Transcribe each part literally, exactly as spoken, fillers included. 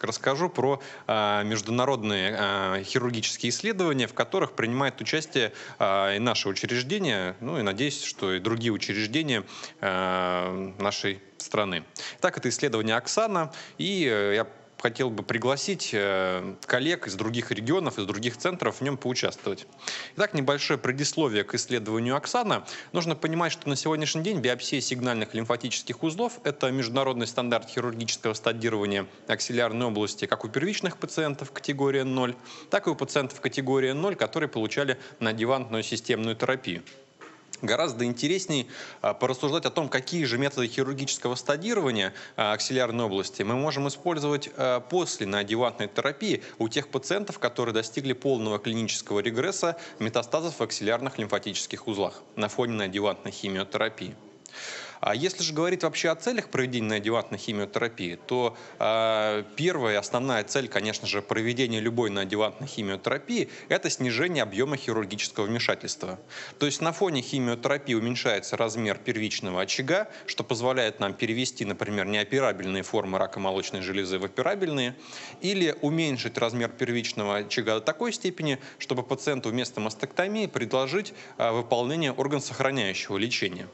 Расскажу про э, международные э, хирургические исследования, в которых принимает участие э, и наше учреждение, ну и надеюсь, что и другие учреждения э, нашей страны. Так, это исследование «AXSANA», и э, я хотел бы пригласить коллег из других регионов, из других центров в нем поучаствовать. Итак, небольшое предисловие к исследованию «AXSANA». Нужно понимать, что на сегодняшний день биопсия сигнальных лимфатических узлов – это международный стандарт хирургического стадирования аксиллярной области как у первичных пациентов категории ноль, так и у пациентов категории ноль, которые получали неадъювантную системную терапию. Гораздо интереснее порассуждать о том, какие же методы хирургического стадирования аксиллярной области мы можем использовать после неоадъювантной терапии у тех пациентов, которые достигли полного клинического регресса метастазов в аксиллярных лимфатических узлах на фоне неоадъювантной химиотерапии. А если же говорить вообще о целях проведения неоадъювантной химиотерапии, то э, первая основная цель, конечно же, проведения любой неоадъювантной химиотерапии – это снижение объема хирургического вмешательства. То есть на фоне химиотерапии уменьшается размер первичного очага, что позволяет нам перевести, например, неоперабельные формы рака молочной железы в операбельные, или уменьшить размер первичного очага до такой степени, чтобы пациенту вместо мастектомии предложить э, выполнение органсохраняющего лечения.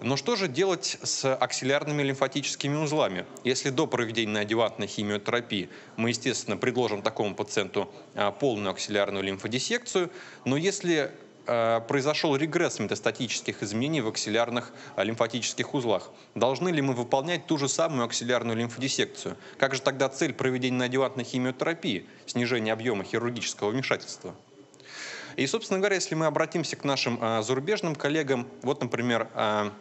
Но что же делать с аксиллярными лимфатическими узлами? Если до проведения неоадъювантной химиотерапии мы, естественно, предложим такому пациенту полную аксиллярную лимфодиссекцию, но если произошел регресс метастатических изменений в аксиллярных лимфатических узлах, должны ли мы выполнять ту же самую аксиллярную лимфодиссекцию? Как же тогда цель проведения неоадъювантной химиотерапии – снижение объема хирургического вмешательства? И, собственно говоря, если мы обратимся к нашим а, зарубежным коллегам, вот, например, а,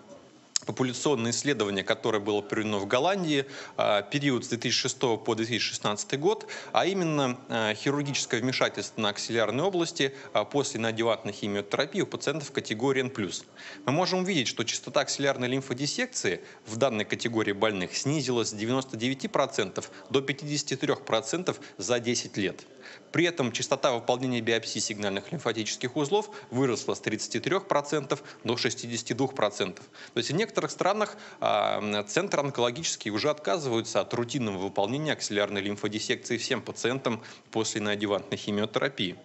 популяционное исследование, которое было проведено в Голландии, а, период с две тысячи шестого по две тысячи шестнадцатый год, а именно а, хирургическое вмешательство на аксиллярной области а, после неоадъювантной химиотерапии у пациентов категории Н плюс. Мы можем увидеть, что частота аксиллярной лимфодиссекции в данной категории больных снизилась с девяноста девяти процентов до пятидесяти трёх процентов за десять лет. При этом частота выполнения биопсии сигнальных лимфатических узлов выросла с тридцати трёх процентов до шестидесяти двух процентов. То есть в некоторых странах э, центры онкологические уже отказываются от рутинного выполнения аксиллярной лимфодиссекции всем пациентам после неоадъювантной химиотерапии.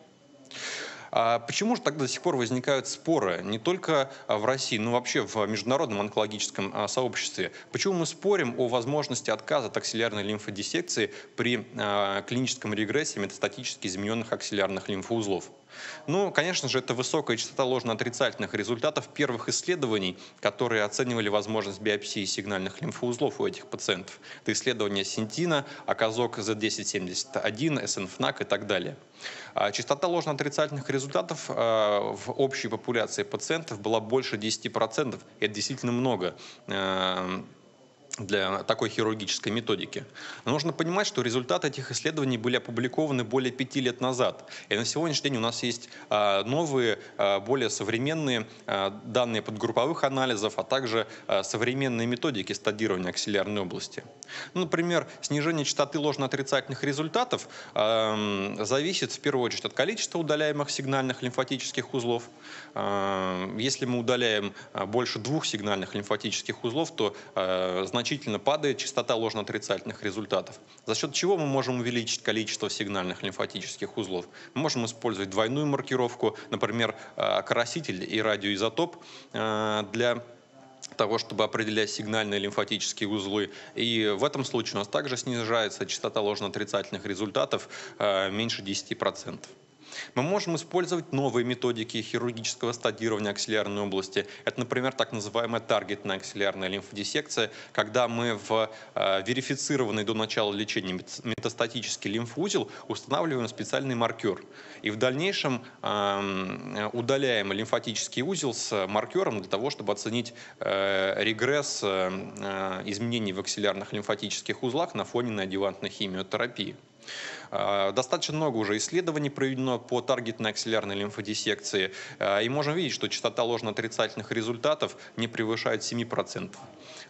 А почему же тогда до сих пор возникают споры не только в России, но вообще в международном онкологическом сообществе? Почему мы спорим о возможности отказа от аксиллярной лимфодиссекции при клиническом регрессе метастатически измененных аксиллярных лимфоузлов? Ну, конечно же, это высокая частота ложноотрицательных результатов первых исследований, которые оценивали возможность биопсии сигнальных лимфоузлов у этих пациентов. Это исследования Сентина, АКЗОК, зет десять семьдесят один, эс эн эф эн эй кей и так далее. Частота ложноотрицательных результатов в общей популяции пациентов была больше десяти процентов. Это действительно много для такой хирургической методики. Но нужно понимать, что результаты этих исследований были опубликованы более пяти лет назад. И на сегодняшний день у нас есть новые, более современные данные подгрупповых анализов, а также современные методики стадирования аксиллярной области. Ну, например, снижение частоты ложноотрицательных результатов зависит в первую очередь от количества удаляемых сигнальных лимфатических узлов. Если мы удаляем больше двух сигнальных лимфатических узлов, то значительно значительно падает частота ложноотрицательных результатов. За счет чего мы можем увеличить количество сигнальных лимфатических узлов? Мы можем использовать двойную маркировку, например, краситель и радиоизотоп для того, чтобы определять сигнальные лимфатические узлы. И в этом случае у нас также снижается частота ложноотрицательных результатов меньше десяти процентов. Мы можем использовать новые методики хирургического стадирования аксиллярной области. Это, например, так называемая таргетная аксиллярная лимфодиссекция, когда мы в э, верифицированный до начала лечения метастатический лимфоузел устанавливаем специальный маркер. И в дальнейшем э, удаляем лимфатический узел с маркером для того, чтобы оценить э, регресс э, изменений в аксиллярных лимфатических узлах на фоне неоадъювантной химиотерапии. Достаточно много уже исследований проведено по таргетной аксиллярной лимфодиссекции, и можем видеть, что частота ложноотрицательных результатов не превышает семи процентов.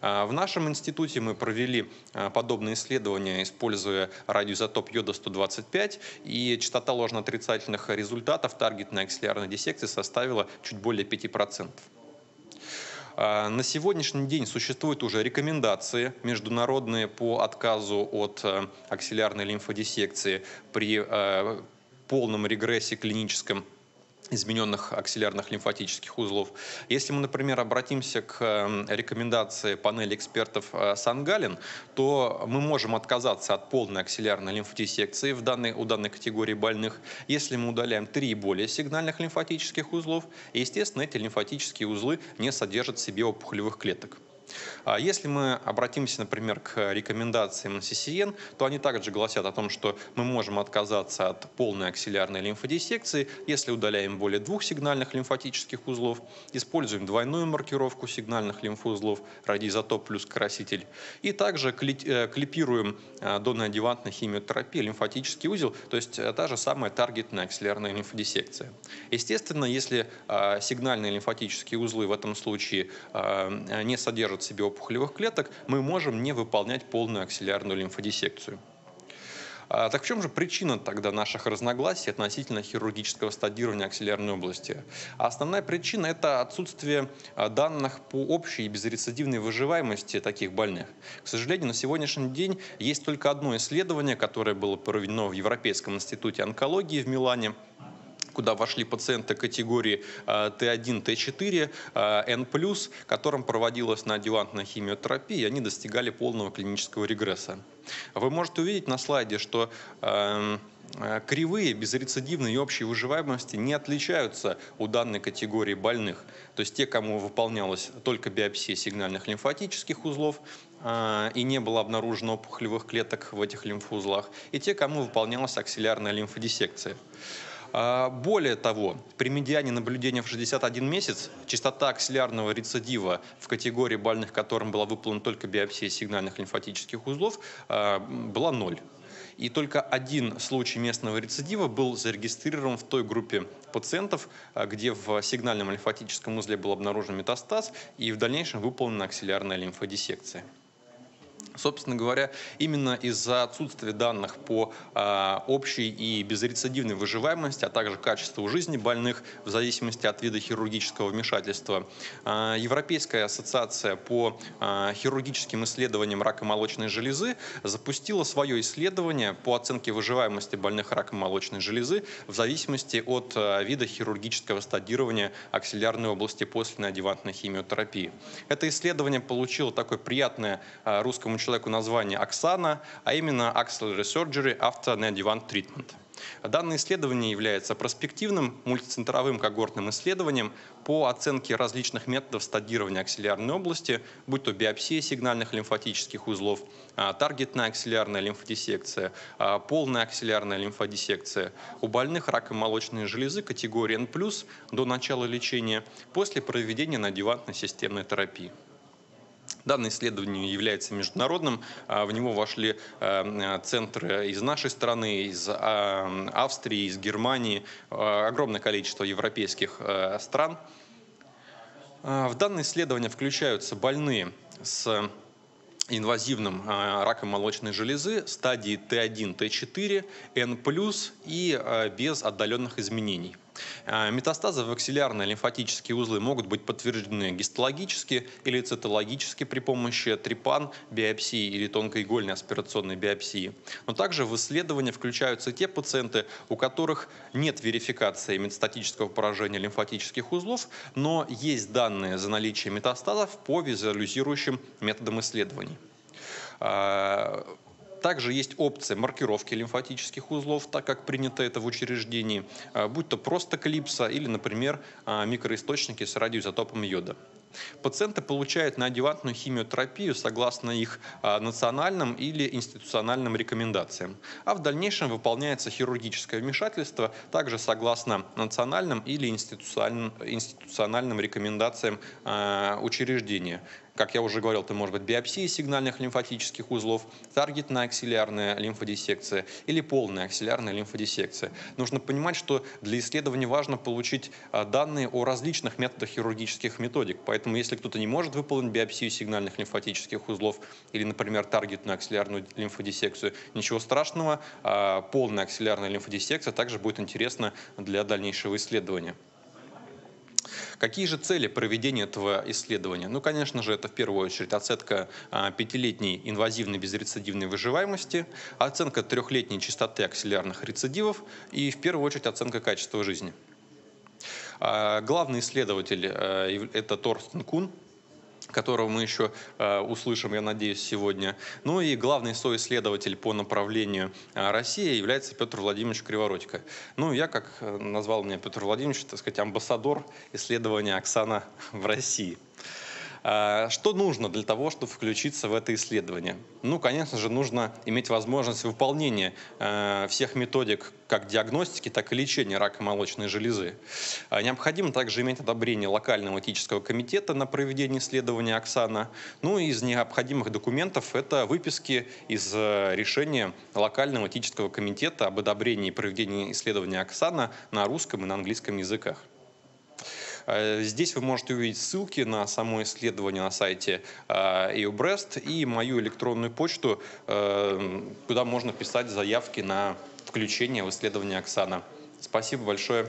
В нашем институте мы провели подобные исследования, используя радиоизотоп йода сто двадцать пять, и частота ложноотрицательных результатов таргетной аксиллярной диссекции составила чуть более пяти процентов. На сегодняшний день существуют уже рекомендации международные по отказу от аксиллярной лимфодиссекции при полном регрессе клиническом измененных аксиллярных лимфатических узлов. Если мы, например, обратимся к рекомендации панели экспертов Сангалин, то мы можем отказаться от полной аксиллярной лимфодиссекции в данной, у данной категории больных, если мы удаляем три и более сигнальных лимфатических узлов, и, естественно, эти лимфатические узлы не содержат в себе опухолевых клеток. Если мы обратимся, например, к рекомендациям си си эн, то они также гласят о том, что мы можем отказаться от полной аксиллярной лимфодиссекции, если удаляем более двух сигнальных лимфатических узлов, используем двойную маркировку сигнальных лимфоузлов, радиоизотоп плюс краситель, и также клипируем доноадъювантной химиотерапией лимфатический узел, то есть та же самая таргетная аксиллярная лимфодиссекция. Естественно, если сигнальные лимфатические узлы в этом случае не содержат в себе опухолевых клеток, мы можем не выполнять полную аксиллярную лимфодиссекцию. А, так в чем же причина тогда наших разногласий относительно хирургического стадирования аксиллярной области? А основная причина – это отсутствие данных по общей и безрецидивной выживаемости таких больных. К сожалению, на сегодняшний день есть только одно исследование, которое было проведено в Европейском институте онкологии в Милане, куда вошли пациенты категории Т один, Т четыре, Н плюс, которым проводилась неоадъювантная химиотерапия, и они достигали полного клинического регресса. Вы можете увидеть на слайде, что э, кривые безрецидивной и общей выживаемости не отличаются у данной категории больных. То есть те, кому выполнялась только биопсия сигнальных лимфатических узлов, и не было обнаружено опухолевых клеток в этих лимфоузлах, и те, кому выполнялась аксиллярная лимфодиссекция. Более того, при медиане наблюдения в шестьдесят один месяц частота аксиллярного рецидива в категории больных, которым была выполнена только биопсия сигнальных лимфатических узлов, была ноль. И только один случай местного рецидива был зарегистрирован в той группе пациентов, где в сигнальном лимфатическом узле был обнаружен метастаз и в дальнейшем выполнена аксиллярная лимфодиссекция. Собственно говоря, именно из-за отсутствия данных по э, общей и безрецидивной выживаемости, а также качеству жизни больных в зависимости от вида хирургического вмешательства, э, Европейская ассоциация по э, хирургическим исследованиям рака молочной железы запустила свое исследование по оценке выживаемости больных раком молочной железы в зависимости от э, вида хирургического стадирования аксиллярной области после неоадъювантной химиотерапии. Это исследование получило такое приятное э, русскому человеку человеку название AXSANA, а именно Axillary Surgery After Neoadjuvant Treatment. Данное исследование является проспективным мультицентровым когортным исследованием по оценке различных методов стадирования аксиллярной области, будь то биопсия сигнальных лимфатических узлов, таргетная аксиллярная лимфодиссекция, полная аксиллярная лимфодиссекция у больных раком молочной железы категории Н плюс до начала лечения после проведения неоадъювантной системной терапии. Данное исследование является международным, в него вошли центры из нашей страны, из Австрии, из Германии, огромное количество европейских стран. В данное исследование включаются больные с инвазивным раком молочной железы стадии Т один, Т четыре, Н плюс и без отдаленных изменений. Метастазы в аксиллярные лимфатические узлы могут быть подтверждены гистологически или цитологически при помощи трепан, биопсии или тонкоигольной аспирационной биопсии. Но также в исследование включаются те пациенты, у которых нет верификации метастатического поражения лимфатических узлов, но есть данные за наличие метастазов по визуализирующим методам исследований. Также есть опция маркировки лимфатических узлов, так как принято это в учреждении, будь то просто клипса или, например, микроисточники с радиоизотопом йода. Пациенты получают неоадъювантную химиотерапию согласно их национальным или институциональным рекомендациям, а в дальнейшем выполняется хирургическое вмешательство также согласно национальным или институциональным рекомендациям учреждения. Как я уже говорил, это может быть биопсия сигнальных лимфатических узлов, таргетная аксиллярная лимфодиссекция или полная аксиллярная лимфодиссекция. Нужно понимать, что для исследования важно получить данные о различных методах хирургических методик. Поэтому если кто-то не может выполнить биопсию сигнальных лимфатических узлов или, например, таргетную аксиллярную лимфодиссекцию, ничего страшного, полная аксиллярная лимфодиссекция также будет интересна для дальнейшего исследования. Какие же цели проведения этого исследования? Ну, конечно же, это в первую очередь оценка пятилетней инвазивной безрецидивной выживаемости, оценка трехлетней частоты аксиллярных рецидивов и, в первую очередь, оценка качества жизни. Главный исследователь – это Торстен Кун, которого мы еще э, услышим, я надеюсь, сегодня. Ну и главный соисследователь по направлению э, России является Петр Владимирович Криворотько. Ну, я, как назвал меня Петр Владимирович, так сказать, амбассадор исследования Оксана в России. Э, что нужно для того, чтобы включиться в это исследование? Ну, конечно же, нужно иметь возможность выполнения э, всех методик как диагностики, так и лечения рака молочной железы. Необходимо также иметь одобрение локального этического комитета на проведение исследования Оксана. Ну и из необходимых документов это выписки из решения локального этического комитета об одобрении и проведении исследования Оксана на русском и на английском языках. Здесь вы можете увидеть ссылки на само исследование на сайте и ю брест и мою электронную почту, куда можно писать заявки на включение в исследование Оксана. Спасибо большое.